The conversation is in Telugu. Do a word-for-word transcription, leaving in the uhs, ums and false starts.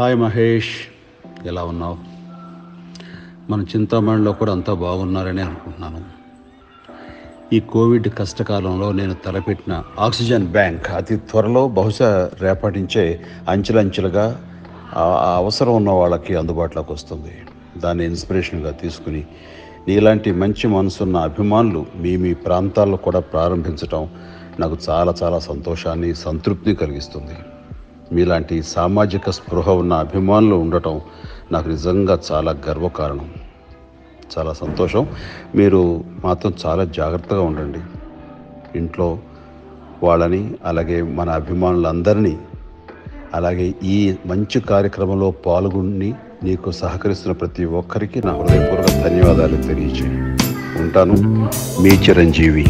హాయ్ మహేష్, ఎలా ఉన్నావు? మన చింతామణిలో కూడా అంతా బాగున్నారని అనుకుంటున్నాను. ఈ కోవిడ్ కష్టకాలంలో నేను తలపెట్టిన ఆక్సిజన్ బ్యాంక్ అతి త్వరలో బహుశా రేపటించే అంచెలంచెలుగా అవసరం ఉన్న వాళ్ళకి అందుబాటులోకి వస్తుంది. దాన్ని ఇన్స్పిరేషన్గా తీసుకుని నీలాంటి మంచి మనసున్న అభిమానులు మీ మీ ప్రాంతాల్లో కూడా ప్రారంభించటం నాకు చాలా చాలా సంతోషాన్ని, సంతృప్తిని కలిగిస్తుంది. మీలాంటి సామాజిక స్పృహ ఉన్న అభిమానులు ఉండటం నాకు నిజంగా చాలా గర్వకారణం. చాలా సంతోషం. మీరు మాత్రం చాలా జాగ్రత్తగా ఉండండి. ఇంట్లో వాళ్ళని, అలాగే మన అభిమానులందరినీ, అలాగే ఈ మంచి కార్యక్రమంలో పాల్గొని నీకు సహకరిస్తున్న ప్రతి ఒక్కరికి నా హృదయపూర్వక ధన్యవాదాలు తెలియజేయండి. ఉంటాను, మీ చిరంజీవి.